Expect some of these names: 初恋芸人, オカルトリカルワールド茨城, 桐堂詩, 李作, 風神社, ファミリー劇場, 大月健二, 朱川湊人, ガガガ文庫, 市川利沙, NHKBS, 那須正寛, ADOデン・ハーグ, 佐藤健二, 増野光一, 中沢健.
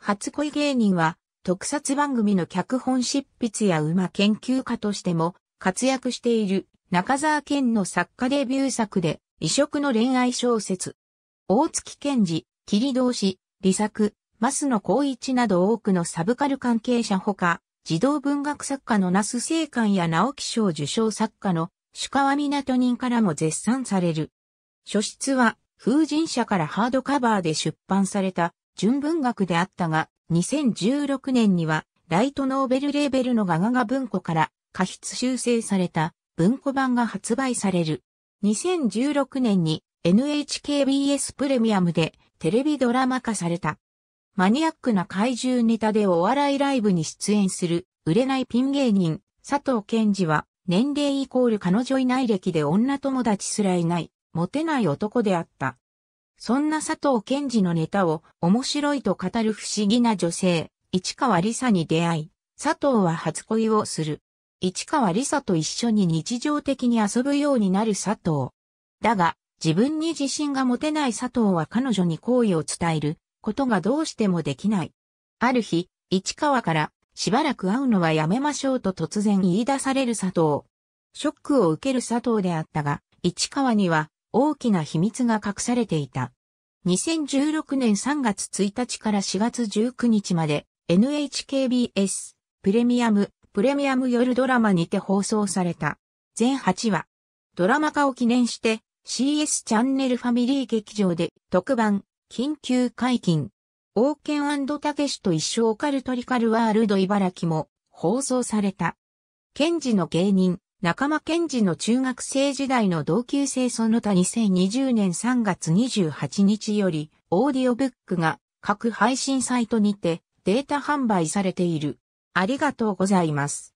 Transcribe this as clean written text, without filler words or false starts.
初恋芸人は、特撮番組の脚本執筆や馬研究家としても活躍している中沢健の作家デビュー作で異色の恋愛小説。大月健二、桐堂詩、李作、増野光一など多くのサブカル関係者ほか、児童文学作家の那須正寛や直木賞受賞作家の朱川湊人からも絶賛される。書質は風神社からハードカバーで出版された純文学であったが、2016年にはライトノーベルレーベルのガガガ文庫から加筆修正された文庫版が発売される。2016年に NHKBS プレミアムでテレビドラマ化された。マニアックな怪獣ネタでお笑いライブに出演する売れないピン芸人佐藤健二は年齢イコール彼女いない歴で女友達すらいないモテない男であった。そんな佐藤健二のネタを面白いと語る不思議な女性、市川利沙に出会い、佐藤は初恋をする。市川利沙と一緒に日常的に遊ぶようになる佐藤。だが、自分に自信が持てない佐藤は彼女に好意を伝えることがどうしてもできない。ある日、市川からしばらく会うのはやめましょうと突然言い出される佐藤。ショックを受ける佐藤であったが、市川には、大きな秘密が隠されていた。2016年3月1日から4月19日まで NHKBS プレミアム夜ドラマにて放送された。全8話。ドラマ化を記念して CS チャンネルファミリー劇場で特番緊急解禁。王健&たけしと一緒オカルトリカルワールド茨城も放送された。健二の芸人。仲間健二の中学生時代の同級生その他2020年3月28日よりオーディオブックが各配信サイトにてデータ販売されている。ありがとうございます。